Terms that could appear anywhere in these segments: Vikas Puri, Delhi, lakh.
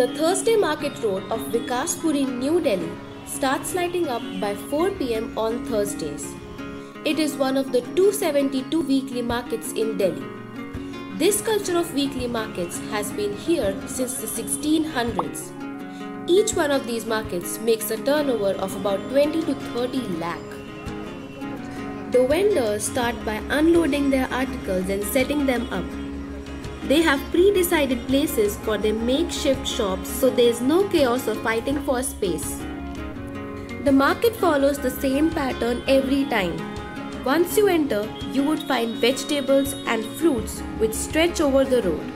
The Thursday Market Road of Vikas Puri, New Delhi starts lighting up by 4 pm on Thursdays. It is one of the 272 weekly markets in Delhi. This culture of weekly markets has been here since the 1600s. Each one of these markets makes a turnover of about 20 to 30 lakh. The vendors start by unloading their articles and setting them up. They have pre-decided places for their makeshift shops, so there is no chaos or fighting for space. The market follows the same pattern every time. Once you enter, you would find vegetables and fruits which stretch over the road.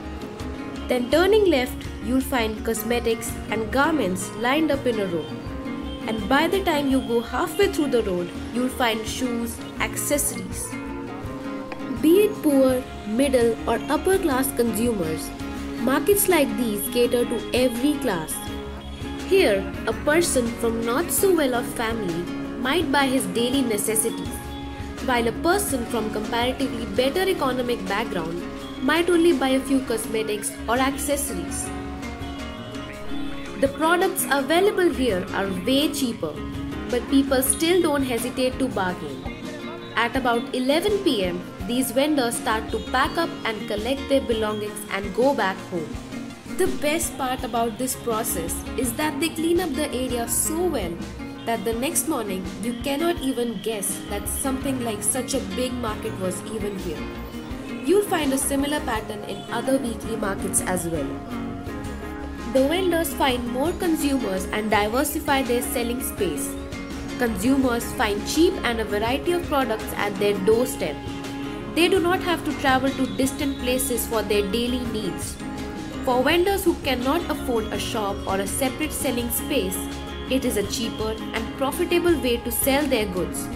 Then turning left, you'll find cosmetics and garments lined up in a row. And by the time you go halfway through the road, you'll find shoes, accessories. Be it poor, middle or upper class consumers, markets like these cater to every class. Here, a person from not so well-off family might buy his daily necessities, while a person from comparatively better economic background might only buy a few cosmetics or accessories. The products available here are way cheaper, but people still don't hesitate to bargain. At about 11 pm, these vendors start to pack up and collect their belongings and go back home. The best part about this process is that they clean up the area so well that the next morning you cannot even guess that something like such a big market was even here. You'll find a similar pattern in other weekly markets as well. The vendors find more consumers and diversify their selling space. Consumers find cheap and a variety of products at their doorstep. They do not have to travel to distant places for their daily needs. For vendors who cannot afford a shop or a separate selling space, it is a cheaper and profitable way to sell their goods.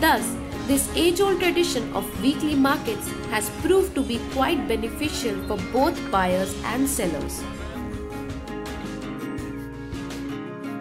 Thus, this age-old tradition of weekly markets has proved to be quite beneficial for both buyers and sellers.